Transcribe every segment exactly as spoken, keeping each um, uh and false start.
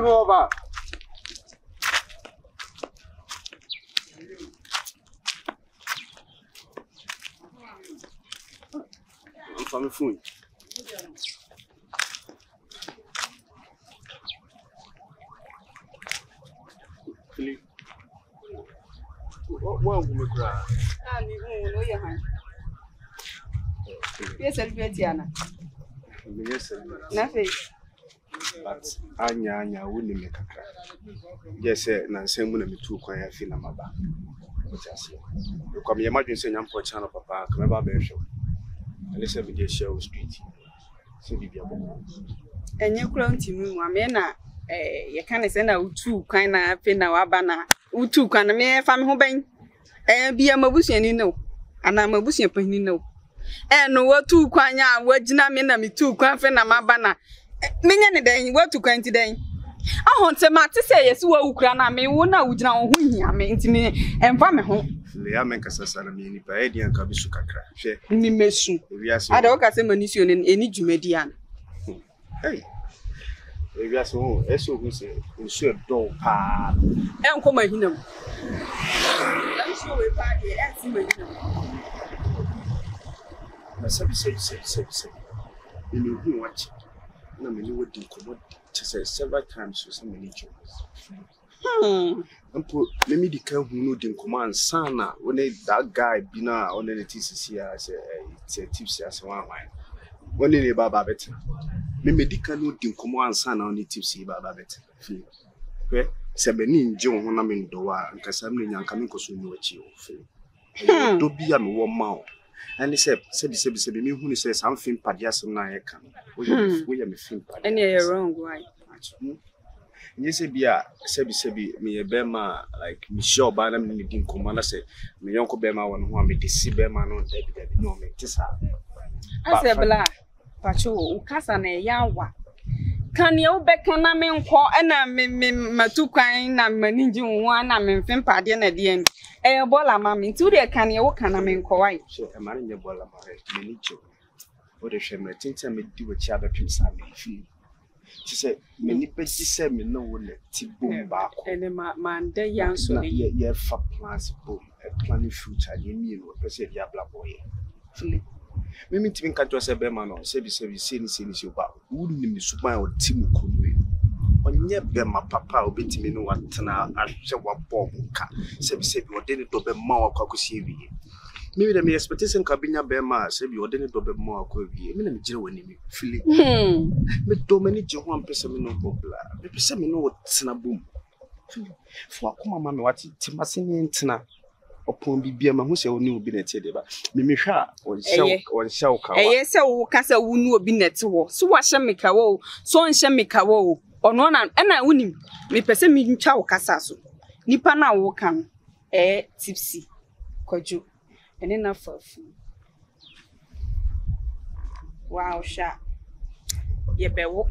Over. I'm coming for you. What will we grab? I'm even know your hand. Yes, I'll be at Yana. Yes, nothing. But Anya Anya wouldn't make a crack. Yes, sir, and same woman too quiet feel my back. But I see. You come imagine saying I'm for channel papa, come about bear show. And this every day show street. So be a woman. And you crown to me, Wamena, eh, you can't send out two kind of pin our banner. Who two can a mere family home bang? Eh, be a mabusian, you know. And I'm a busian, you know. And what two quanya, what Jinamina me two quaffin and my banner. Many day, what to kind today? I want to say, yes, well, Ukraine, me, one out now, who I mean to me, and Pammy home. Leamakasasami, Paedi and Cabisuka crash. Mimation. I don't get a munition in any Jumedian. Hey, if you are so, as you say, you should do pa. And come, I know. I'm sure if I ask you, I said, say, say, say, say, you know what? No, many would do to say several times with so many jokes. Hmm. And put let me declare who knew the command, Sana, when that guy be now on the T C C, I say, it's a tipsy as one wine. When they baba better. Maybe they can know the command, Sana, on the tipsy baba better. Well, Sabanin John, when I'm in Doa, and Cassamlin and Kamiko soon know what you feel. Don't be a warm mouth. And he said, said, said, said, me who says something, but yes, and I can. We are me think, and you're wrong, why? You say, be a sebi sebi, me a bema, like Michelle Banner, me didn't commander say, me uncle Bema, one who I made the sea Bema, no, Debbie, Debbie, no, me, Tissa. I said, Bla, Pacho, Cassane, Yawa. Can you beckon a man call and I mean, my two kind, I'm managing one, I'm in Fim Padian at the end. A bola, mammy, two there can you walk and I mean, quite. So, a man in your bola, my nature. What a shame, I think I may do a child of prince. I may feel. She said, many petty said me no one tip boom back. And a man, they young son, yeah, for plants, boom, a planning future, you mean, or perceive Yabla boy. Mimi Tim Cantos a Berman or Service Service Sin is your bow. Wouldn't me supply or Tim Kunway. On your Berma papa will be Timino and Tana as Sawa Bombuka, Service or Denny Dobe Mau Cocosivi. Maybe the mere expectation Cabina Berma, Savy or Denny Dobe Mau Covi, Minimum Genuine, Philip. Hm, but Dominic Johan Pessamino Bobla, Pessamino Tina Boom. For Kuma Mamati, Timasini and Tina. Upon Bibiama, who said, knew Bineteba, Mimisha, or Shelk, or Shelka. Yes, so Cassa who knew Binet, so what shall make a woe, so and shall make a woe, or no, and I win him, me person meeting Chow Cassasso. Nipana woke him, eh, tipsy, Coju, and enough for food. Wow, sha. Ye bewo.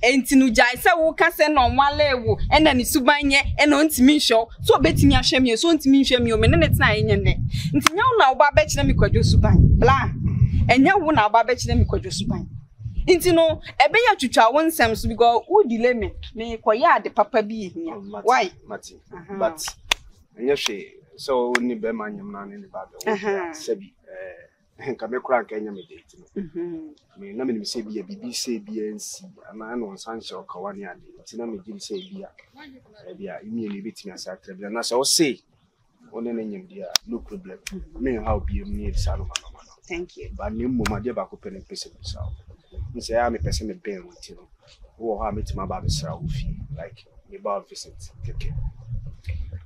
Ain't no jaisa woke us and on one level, and then it's subanya and on to me show. So betting your shame, your son to me shame your minutes nine and then. Until now, Babetch them could do supine, blah, and now one our Babetch them could do supine. Until no, a bear to chow one Sam's we go, oh, delay me, may quire the papa be here. Why, Matty, but and yes, so only bear man your man in the Babel, Sabby. Come crack any day. May Nammy say be a B B C, B N C, a man on Sancho Kawanian, Tinami didn't say beer. Dear, immediately beat me as I tell you, and as I say, only name dear, no problem. May how be a mere Salomon. Thank you. But new Mumma Deba could pen and piss himself. And say, I'm a person in pain with you. Oh, I meet my baby's self, like the bar visit.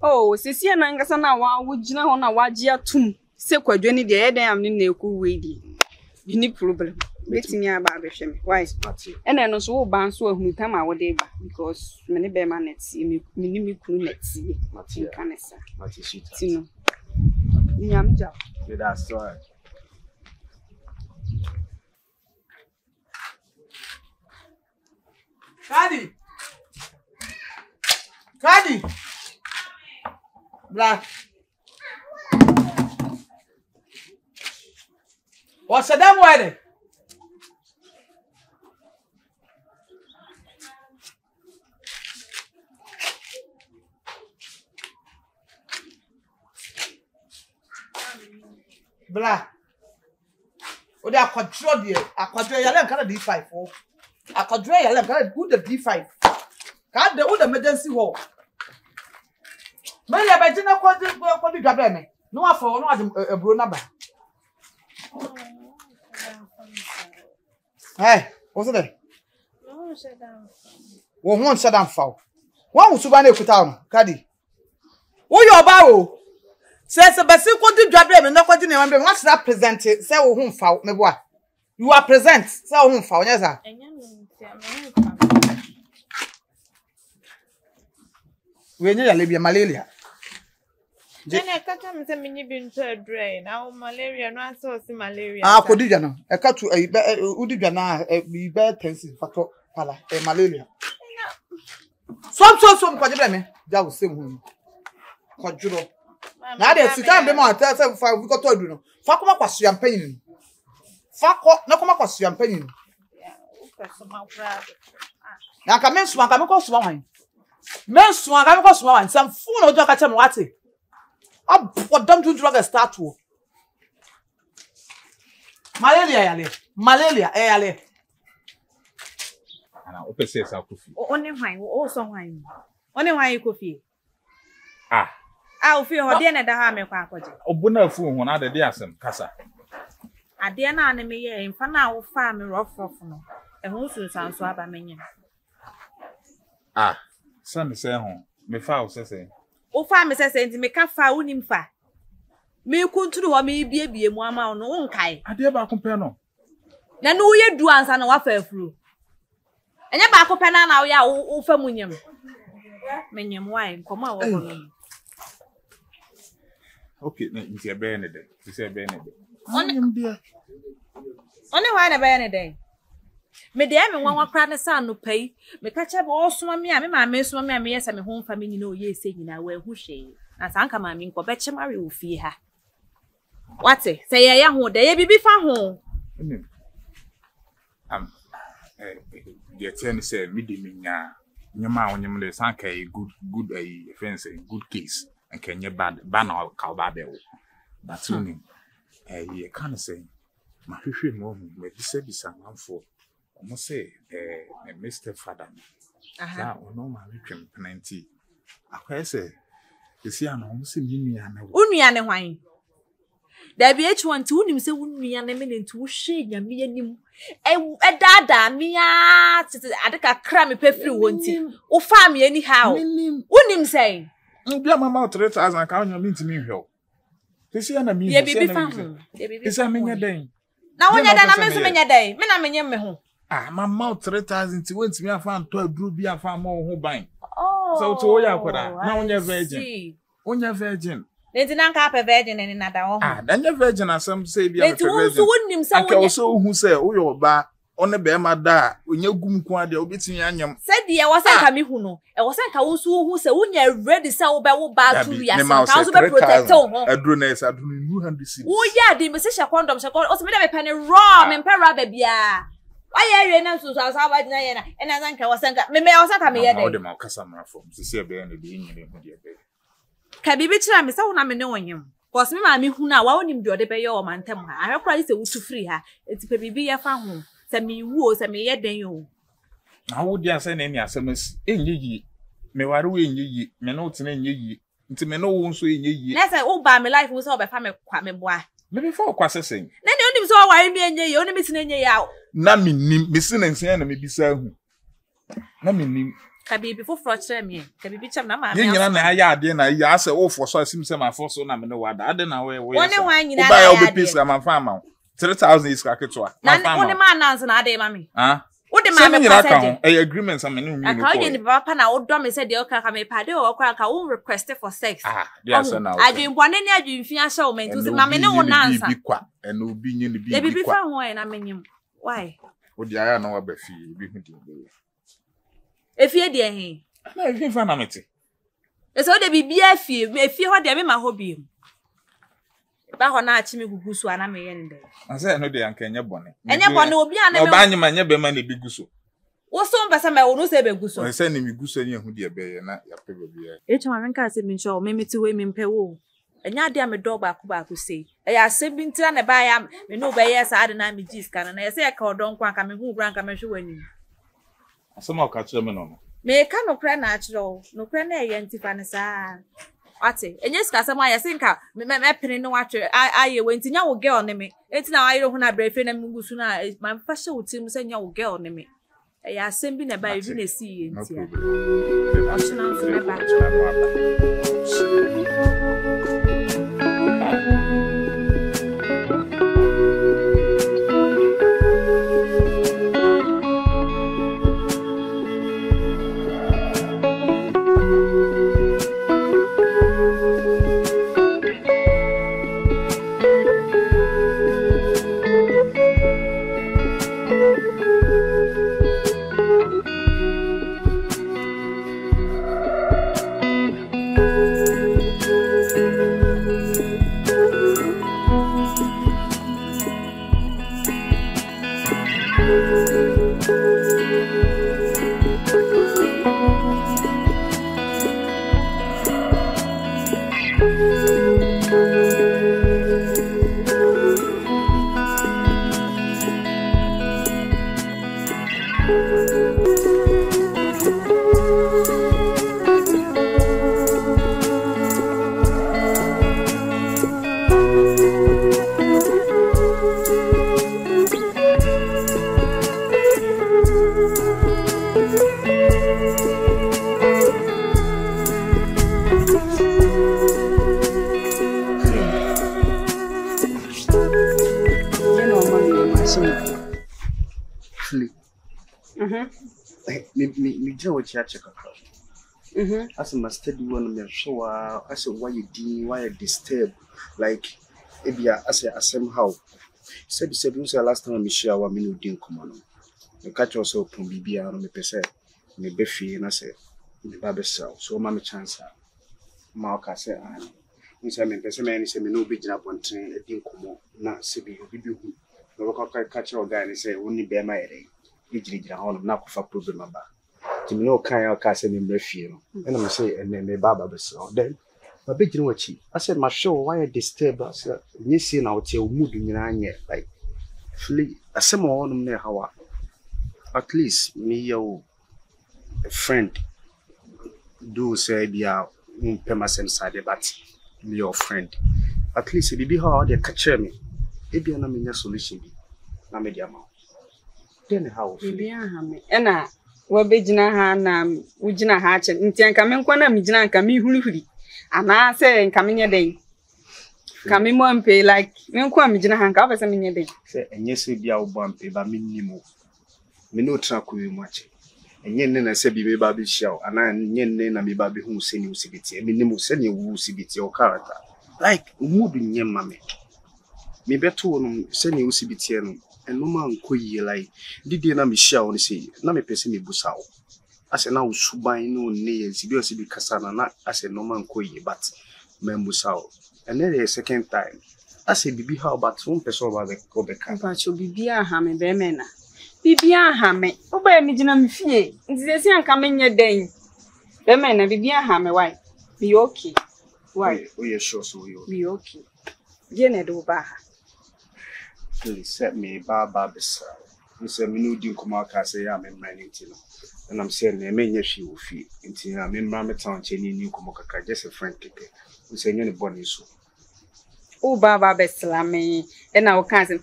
Oh, Sissia Nangasana, would you know on a wajia tomb? Se kwa joni de eden am ni na ku wedi ni problem betimi aba abehwe why and then so wo ban so ahun time awo de ba because me ne be man net me ni me ku net ye matin kanesa matin shit tino nyam ja that's all. Caddy! Caddy! Black. What's the damn wedding? Blah. Oh, they are quadruple here. A quadruple. You learn kind of D five, oh. A quadruple. You learn kind of good the D five. Kind the old emergency hall. Man, I didn't know quadruple. Quadruple double me. No, I for no, I'm a bro number. Hey, what's it there? One shut down. One shut down foul. One was to buy a cutown, Caddy. Oh, your bow. Says a basic quantity driver, and not continue. I'm being much that presented. Say, oh, whom foul, me boy. You are present, so whom foul, yes, sir. We need a Libya malaria. Then I cut him the mini bin to a drain. Now malaria, not so malaria. Ah, could you know? I cut to a bed, Udibana, a bed pencil for pala, a malaria. Some so some quadrille, that was same. Quadruple. Now there's a time the month, that's how far we got to do. Fakuma was champagne. Fakuma, no come up was champagne. Now come in swag, I'm a cost wine. Men swag, I'm a cost wine. Some fool or dog at him, what it? I'm what dumb to drug a statue. Malaria, malaria, ale. And I'll open says our coffee. Only wine, also wine. Only wine, coffee. Ah. I'll feel her dinner at the Hammer Package. Oh, Bunner fool, one other dearsome, Cassa. I dare not enemy in Fanao farm rough for no, and also sounds so abaminion. Ah, son, say home, me foul, says he. Oh, farmers, I send me cap found him fat. May couldn't do a me baby and one man on Kai. I dare about compare no. Then no, you do answer no affair through. And your back up and now you are all for Munyam. Menyam wine, come out. Okay, no, you say Benedict. You say Benedict. Only one a Benedict. Me dear, me one crowd son no pay. Me catch up all swam me, I mean, my miss one, me, yes, I'm home for me, you know, yes, saying I wear who she. As Uncle Mammy, go bet you marry will fear her. What's it? Say, I am what they be from home. Um, the attorney said, redeeming your mouth on your mother's uncle, good, good, a fancy, good case. And can you ban or cowbabble? But soon, eh, you can't say. My fifth moment with the service and one for almost say, eh, Mister Father. Now, no, my rich plenty. I say, you see, I'm almost in union. Only an wine. There be each one to him, so wouldn't be an eminent to shade me and him. A dada, me at a crammy perfume, won't he? Oh, farm me anyhow. Wouldn't him say? Be my mouth as I count your mean to me, yo. This year, I mean, ye be found. This I mean your day. Now, when you're done, I mean your day. Men, I mean your home. Ah, my mouth retires into whence we have found twelve brew beer far more who buying. Oh, so to all your now when you're virgin. When you're virgin. They didn't cap a virgin and another. Ah, then your virgin, as some say, they wouldn't himself. I also who say, oh, your bar. On a bear, my da, when you gum quad, you'll be seeing yam. Said the Awasaka Kamihuno, and was like also who said, when you're ready, so bad will bow to your mouse, I protect home. A drunes, I do not have to see. Oh, yeah, the Messiah condom shall call us a penny rum and parabia. Why are you not so outside Diana? And as Uncle was Anka, may I also come here? All the Malcasamra from Cecilia Bay and the being in the bed. Cabibich, I'm so I'm knowing him. Was me, I mean, who now won't him do the bay or mantam. I have cried to free her. It's baby be a farm home. Me woes and me yet, then you. I would just send any assemblies in ye. May I ruin ye, may not send ye, into me no one's swing ye. That's an old by my life was all by family quamming boy. Maybe for quassing. Then you only saw why me and ye only missing ye out. Nammy, missing and saying, and me be so. Nammy, can be before frotching me, can be bitch of Namma. Then I yard, then I ask all for so I seem some of my so number no other. I don't know where one wine you buy all the piece of my farm. Three thousand is caricature. Now, what the man answered, Mammy? Ah, what the man said, a agreement. I mean, I call you in the papa and old dummy said, the Oka may paddy or crack a own requested for sex. Ah, yes, and I didn't want any idea if you are so meant to mammy no one answer. And no being in the baby before wine, I mean, why? What the I know about you? If you dear him, I'm not even fan of it. It's all the B B F. If you had them, my hobby. I said, no, they are Kenya bonnet. And your bonnet will be an abandon my neighbor, money be goose. What's some person I will not say goose? I send him goose and who dear bear and not your people beer. Each one can say, Minshaw, maybe two women per woe. And now, dear, my dog back who say, I have been trying to buy am, me no bears, I deny me this can, and I say, I call Don Quank and who rank a measure winning. Somehow catch them on. May I come no cry natural, no cry antifanasa. Ate, and yes, Casamaya Sinka, my penny watcher, I went in your girl name. It's now I don't want to brave and Mugusuna is my fashion with him, send your girl name. I have sent been a by the sea. No problem. Mm-hmm. As a master, do one me show as why you doing, why you disturb, like if you as a somehow. Said the same thing last time. I share what me no doing common. I catch also from B B and me person me befi and I say me baby sell. So my chance, my occasion. I say me person me say me no be jump on train doing common. Na say be you be be who. I work catch your guy and say only be my area. You just jump on na kufa problem about. To me, no kind of cast and refuse. And I'm say, and then my barber was then. But big you watch I said, my show, why disturb us? You see now, till moving in a year, like flee. I said, on me, how at least me, your friend, do say, be a permanent side, but me, your friend, at least it be how they catch me. It be a solution, be a medium. Then how be a hammy, and I. Well, Bejina Hanam, Ujina Hatch, and Tiankaminquana, Mijina, Kami Huli, and I say, and coming a day. Coming one pay like Minqua Mijina Hankov as a mini day. Say, and yes, we be our bumpy by minimo. We no track we watch. And yen then I say, be baby shell, and I yen then I be baby who send you civity, and minimo send you who civity or character. Like moving yen, mammy. Me better send you civity. And no man could like, did they not be shall only say, Nam a person busao. I said, now Subay no nails, you see the Cassana, not as a no man could ye, but Membusao. And then a second time, I said, Bibi, how about one person over the Cobeca? But you be a hammy, Bemena. Be a hammy, obey me, Dinam Fee. It's the same coming your day. Bemena, be a hammy, why? Be okay. Why? We are sure so you be okay. Jenna do baha. Set me Baba Bissell. Mister Minudin Kumaka say I'm in my Nintino. And I'm saying, I mean, yes, she will feed until I'm in Ramatown, chaining new Kumaka, just a friend ticket. We say, you're born so. Oh, Baba Bessalami, and our cousin.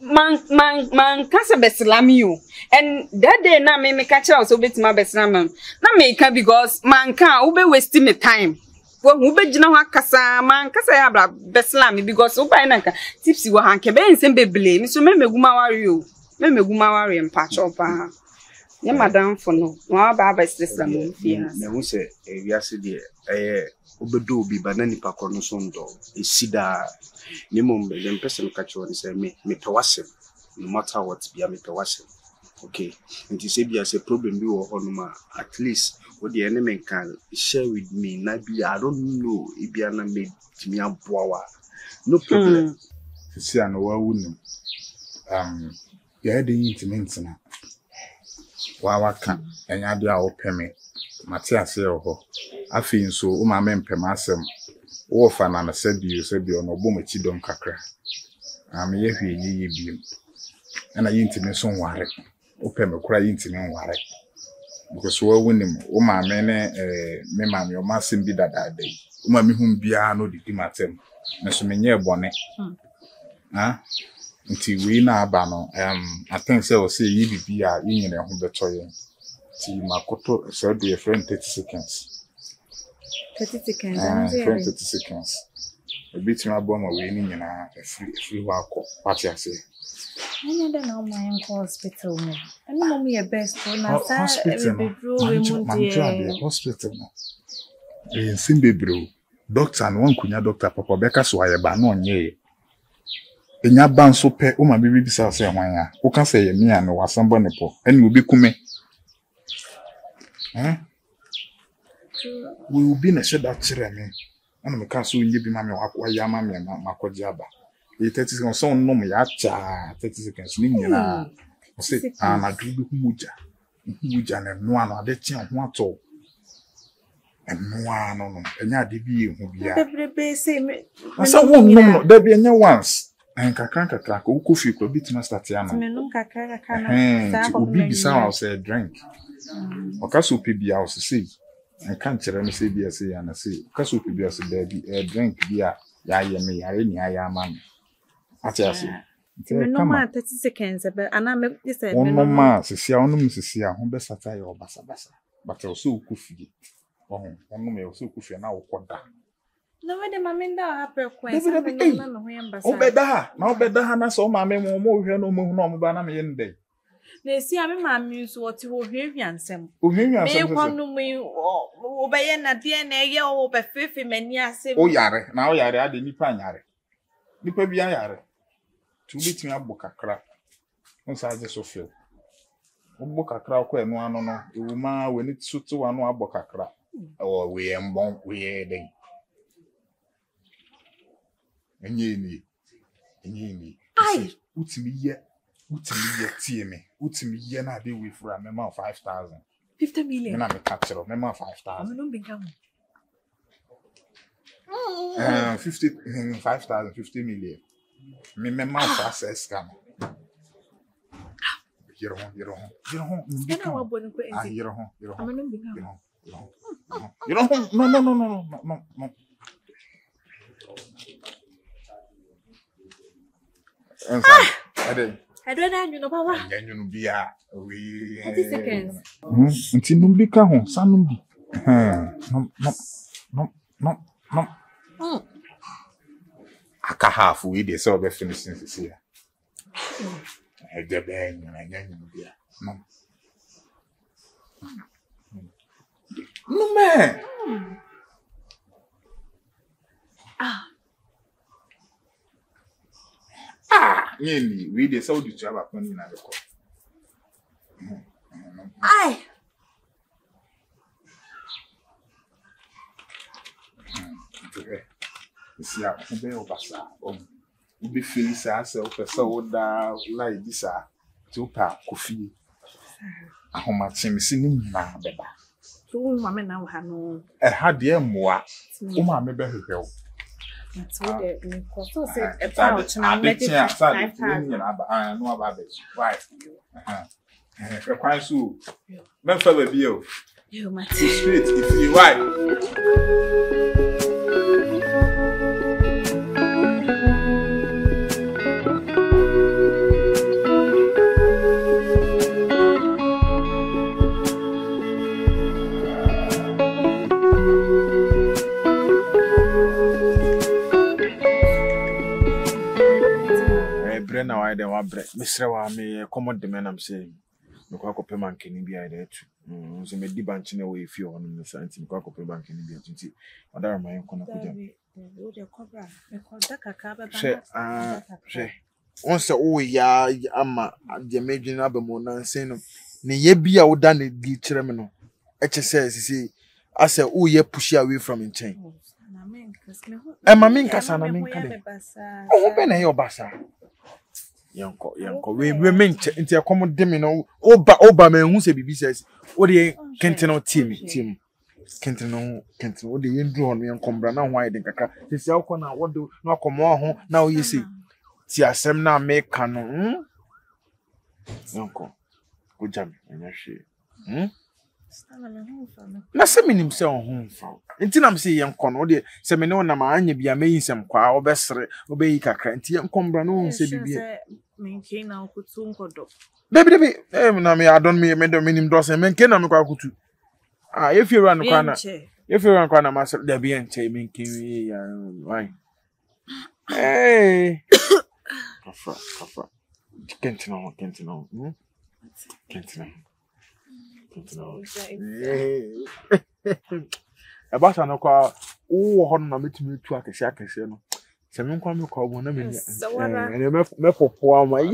Man, man, man, cousin Bessalam you. And that day, now me catch out so bit my Bessalam. Now make her because man can't be wasting my time. Well, who bet you know how Cassaman Cassabra Bessalami because so by Nanka tipsy were hanky bands and be blamed. So, maybe Gumawari you, maybe Gumawari and patch up. No, madame, for no, my barber's sister. Who said, yes, dear, eh, Ubedo be banani pacono sondo, a cedar, Nimum, the person catch one is a me, me to wash him, no matter what be a me to wash him. Okay. And you say there's a problem you are at least what the enemy can share with me. Maybe I don't know if you are not made me a boa. No problem. See, I know I wouldn't. Um, you had the intimate now. Wow, can and I do our permit. Matthias, I feel so. Um, I mean, Pemasem. Oh, Fanana said you said you are no bomb don't cacra. I'm here, ye beam. And I intimate some warrant. Open me cry intimate warrant. Because we're winning. Oh, my men, eh, me, mammy, or massim be that day. Mammy, whom be I know the timatem. Miss Menier Bonnet. Ah, until we now banner. Um, I think so. Say ye be a union and the toy. See, my coto, so be a friend thirty seconds. Thirty seconds, ah, friend thirty seconds. A bit my bomb away in a free free walk. What I say. I don't know my uncle hospital. I know me a best one. Hospital, Mantua, hospital. In Simbibro, doctor and one kunya doctor, Papa Becker, so I abandon ye. In your band, so pay, oh, my baby, so I say, why, who can say me and or somebody, and will be coming. Eh? We will be in a shed that children, and we can't soon you be mammy, or yammy, and Mako Jabba. Thirty seconds, so no, my acha, thirty seconds, meaning, I said, and I do be muja, muja, and no one are the chance one all. And no one, no, and I did be who be a someone, no, there be no once. And Kakanka crack, who could you could be to Master Tiana? Menunka Kakana, who be beside a drink. Or Casupi be out to see. And can't tell me say be a say and a say, Casupi be as a baby, a drink beer, ya me, I ain't ya man. No man thirty seconds, but I make this a moment, Cecilia, no Missia, whom best satire or bassa bassa, but also coffee. Oh, one may also coffee and our quarter. No, madam, I mean, that I request. Oh, better, now better, Hannah, so my memo more, no more, no more, banana in day. They see, I mean, my muse, what you will hear, and some. Oh, you come to me, obey an idea, and a year over fifty men, yes, oh, yare, now yare, I didn't pan yare. Nipa be yare. To beat me a book a crack. Once I just so feel. A book a crack, and one on a woman when it suits to one book a crack. Or we am born, we are then. And ye me, and ye me. Aye, uti me yet, uti me yet, tear me, uti me yet, I deal with for a member five thousand. Fifty million, I'm a capture of member five thousand. I don't become fifty five thousand, fifty million. Me member says, come. You don't, you don't, you don't, you don't, you don't, you don't, you don't. No, no, you don't. No, no, no, no, no, no, no. Ah! I don't. I don't know, Papa. I don't know, Bia. We. Thirty seconds. Hmm. Until numbi kahon, sa numbi. Hmm. No, no, no, no, no. Hmm. Aka half we dey so be finishing this year. I dey bang, I don't know, Bia. No. No man. Mm. Ah. Ah. Really, we did so do job upon in the court. Aye. You see, I can be over, sir. You be feeling yourself, a soda, like this, sir. Two pack coffee. How much I'm missing now, baby. Mamma now had no. I had dear Moa. Oh, my baby, help. That's what they said about I know about it. Why? Quite soon. Not for the deal. You might see it if you like. Now I don't want bread. Mister, I may come on the man I'm saying. No cock up a man can be either. So may be banching away if you on the science and cock up a bank in the agency. Other my own connect with them. Say, ah, say, once oh ya ama the major number more nonsense. Ni be out done the terminal. H S S, I say, oh, ye push away from in chain. And my minka, I mean, oh, open a bassa. Yanko, Yanko, we remain into a common demino, Oba Oba, men who say be says, oh, the Kentino team, team. Kentino, Kentino, the indoor on me and Combra now winding a car. This is how can I what do not come home now, you see. Tia Semna make canon. Yanko, good jam, and she. Hm? Na seminim se ohun fawo nti na mse yenko no de semene wona ma anya bia meyinsem kwa obesere obeyi kakra nti yenkombra no won se bibie menke na okutu nkodo baby baby eh na me adon me me do minim do se menke na me kwa kutu ah efie ran kwa na efie ran kwa na ma se da bia nche menke wi ya why eh kafra kafra kentino kentino kentino No. Hey. About an hour, oh, on a meet me to a shack. Seven come call one of me, and I met for poor my.